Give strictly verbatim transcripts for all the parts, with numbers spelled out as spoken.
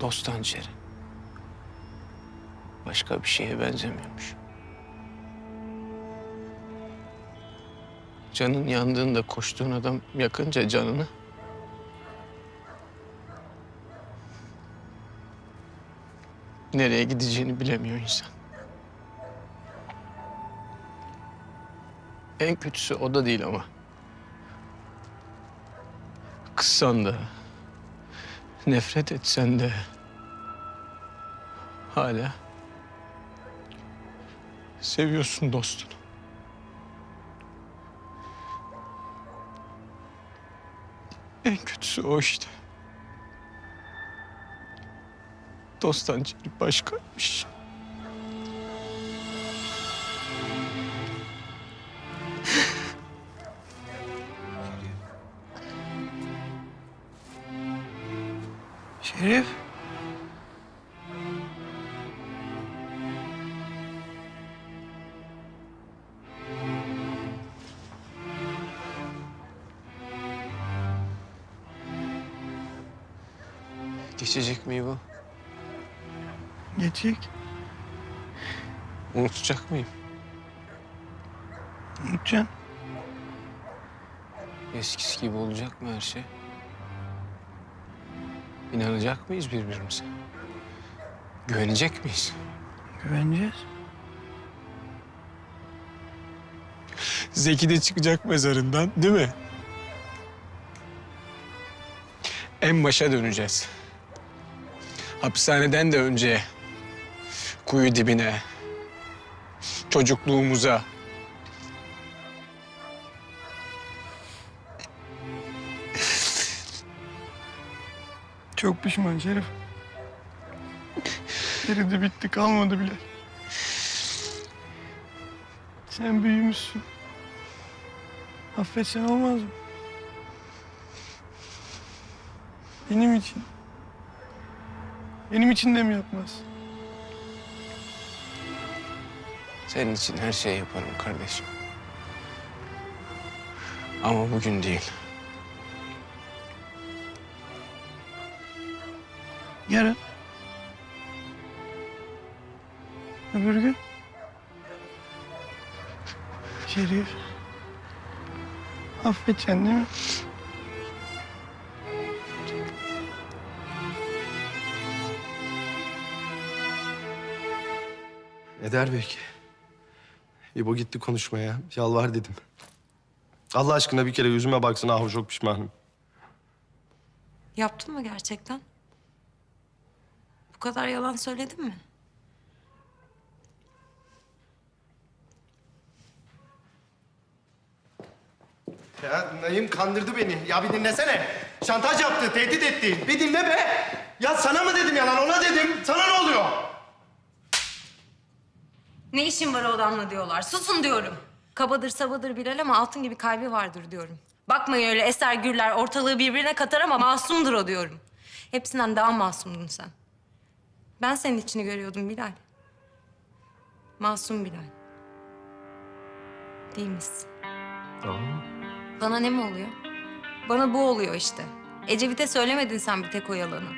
Toz tencere. Başka bir şeye benzemiyormuş. Canın yandığında koştuğun adam yakınca canını... nereye gideceğini bilemiyor insan. En kötüsü o da değil ama. Kızsan da, nefret etsen de... hala seviyorsun dostunu. En kötüsü o işte. Toz tencere başkaymış. Şerif. Geçecek mi bu? Geçecek. Unutacak mıyım? Unutacağım. Eskisi gibi olacak mı her şey? İnanacak mıyız birbirimize? Güvenecek miyiz? Güveneceğiz. Zeki de çıkacak mezarından, değil mi? En başa döneceğiz. Hapishaneden de önce, kuyu dibine, çocukluğumuza. Çok pişman Şerif. Geride bitti, kalmadı bile. Sen büyümüşsün. Affetsen olmaz mı? Benim için. Benim için de mi yapmaz? Senin için her şeyi yaparım kardeşim. Ama bugün değil. Yarın. Öbür gün. Şerif. Affedeceksin değil mi? Eder belki. İbo gitti konuşmaya. Yalvar dedim. Allah aşkına bir kere yüzüme baksın. Ahu, çok pişmanım. Yaptın mı gerçekten? Bu kadar yalan söyledin mi? Ya Naim kandırdı beni. Ya bir dinlesene. Şantaj yaptı, tehdit etti. Bir dinle be. Ya sana mı dedim yalan, ona dedim. Sana ne oluyor? Ne işin var o adamla diyorlar. Susun diyorum. Kabadır sabadır Bilal ama altın gibi kalbi vardır diyorum. Bakmayın öyle eser gürler ortalığı birbirine katar ama masumdur o diyorum. Hepsinden daha masumdun sen. Ben senin içini görüyordum Bilal. Masum Bilal. Değil misin? Tamam. Bana ne mi oluyor? Bana bu oluyor işte. Ecevit'e söylemedin sen bir tek o yalanı.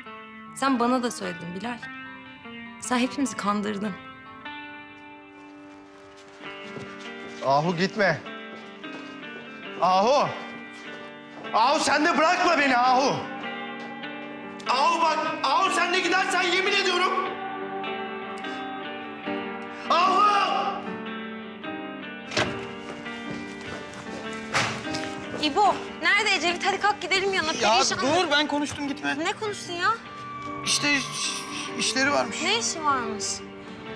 Sen bana da söyledin Bilal. Sen hepimizi kandırdın. Ahu gitme. Ahu. Ahu sen de bırakma beni Ahu. Ahu bak, Ahu sen de gidersen yemin ediyorum. Ahu! İbo, nerede Ecevit? Hadi kalk gidelim yanına. Ya Perişan dur, mı? Ben konuştum gitme. Ne konuştun ya? İşte işleri varmış. Ne işi varmış?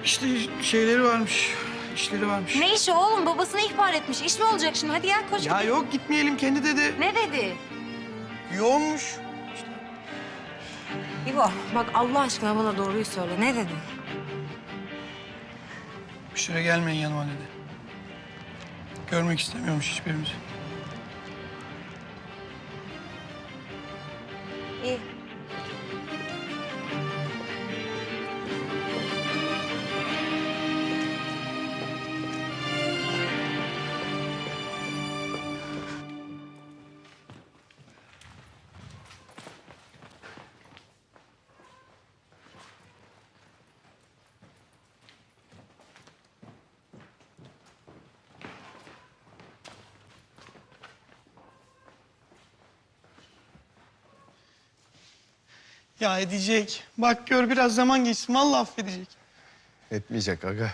İşte şeyleri varmış. İşleri varmış. Ne işi oğlum? Babasına ihbar etmiş. İş mi olacak şimdi? Hadi gel koş. Ya gidelim. Yok gitmeyelim. Kendi dedi. Ne dedi? Yoğunmuş. İşte. İbo bak Allah aşkına bana doğruyu söyle. Ne dedi? Bir süre gelmeyin yanıma dedi. Görmek istemiyormuş hiçbirimizi. İyi. Ya edecek. Bak gör biraz zaman geçsin. Vallahi affedecek. Etmeyecek aga.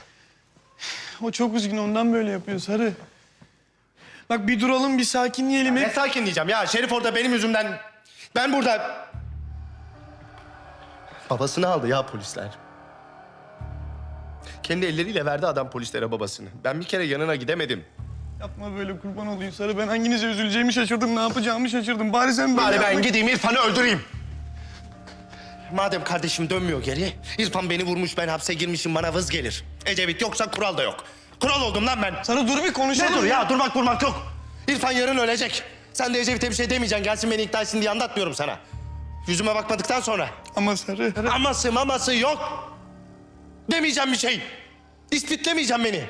O çok üzgün, ondan böyle yapıyor Sarı. Bak bir duralım, bir sakinleyelim. Ne sakinleyeceğim ya? Şerif orada benim yüzümden... Ben burada... Babasını aldı ya polisler. Kendi elleriyle verdi adam polislere babasını. Ben bir kere yanına gidemedim. Yapma böyle, kurban olayım Sarı. Ben hanginize üzüleceğimi şaşırdım, ne yapacağımı şaşırdım. Bari sen böyle... Bari ben yapma. Gideyim İrfan'ı öldüreyim. Madem kardeşim dönmüyor geri, İrfan beni vurmuş, ben hapse girmişim, bana vız gelir. Ecevit yoksa kural da yok. Kural oldum lan ben. Sarı dur bir konuşalım. Ne dur ya? ya? Durmak durmak yok. İrfan yarın ölecek. Sen de Ecevit'e bir şey demeyeceksin, gelsin beni ikna etsin diye anlatmıyorum sana. Yüzüme bakmadıktan sonra. Ama Sarı... Sarı. Aması maması yok. Demeyeceğim bir şey. İspitlemeyeceğim beni.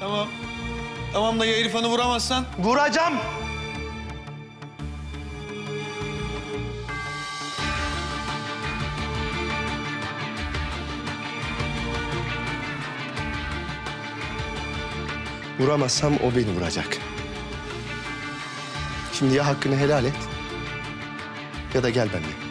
Tamam. Tamam da ya İrfan'ı vuramazsan? Vuracağım. Vuramazsam o beni vuracak. Şimdi ya hakkını helal et ya da gel benimle.